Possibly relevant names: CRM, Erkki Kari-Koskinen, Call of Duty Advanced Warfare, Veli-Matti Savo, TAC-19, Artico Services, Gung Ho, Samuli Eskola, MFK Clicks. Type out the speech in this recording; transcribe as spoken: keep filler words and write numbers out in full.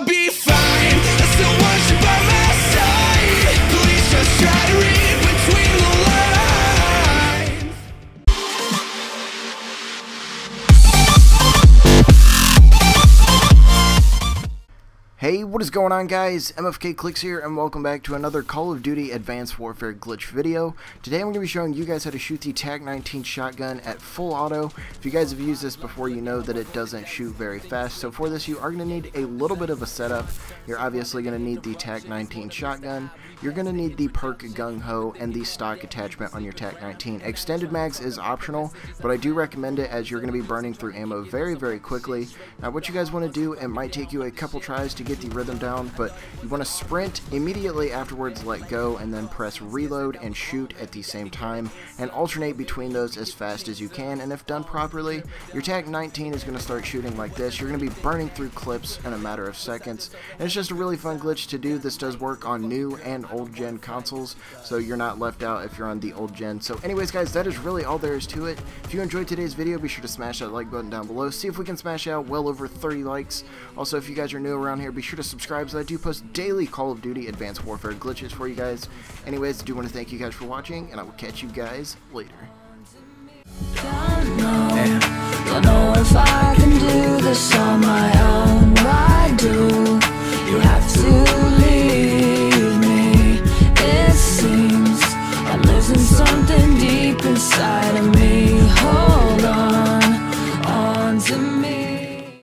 I'll be fine. I still want you by my side. Please just try to read between the lines. Hey, what is going on, guys? M F K Clicks here, and welcome back to another Call of Duty Advanced Warfare glitch video. Today I'm going to be showing you guys how to shoot the tac nineteen shotgun at full auto. If you guys have used this before, you know that it doesn't shoot very fast, so for this you are going to need a little bit of a setup. You're obviously going to need the tac nineteen shotgun, you're going to need the perk Gung Ho, and the stock attachment on your tac nineteen. Extended mags is optional, but I do recommend it as you're going to be burning through ammo very, very quickly. Now what you guys want to do, it might take you a couple tries to get the rhythm down, but you want to sprint immediately afterwards, let go, and then press reload and shoot at the same time, and alternate between those as fast as you can. And if done properly, your tac nineteen is going to start shooting like this. You're going to be burning through clips in a matter of seconds, and it's just a really fun glitch to do. This does work on new and old gen consoles, so you're not left out if you're on the old gen. So anyways, guys, that is really all there is to it. If you enjoyed today's video, be sure to smash that like button down below. See if we can smash out well over thirty likes. Also, if you guys are new around here, be sure to subscribe, so I do post daily Call of Duty Advanced Warfare glitches for you guys. Anyways, I do want to thank you guys for watching, and I will catch you guys later. Don't know, don't know if I can do this on my own. I do.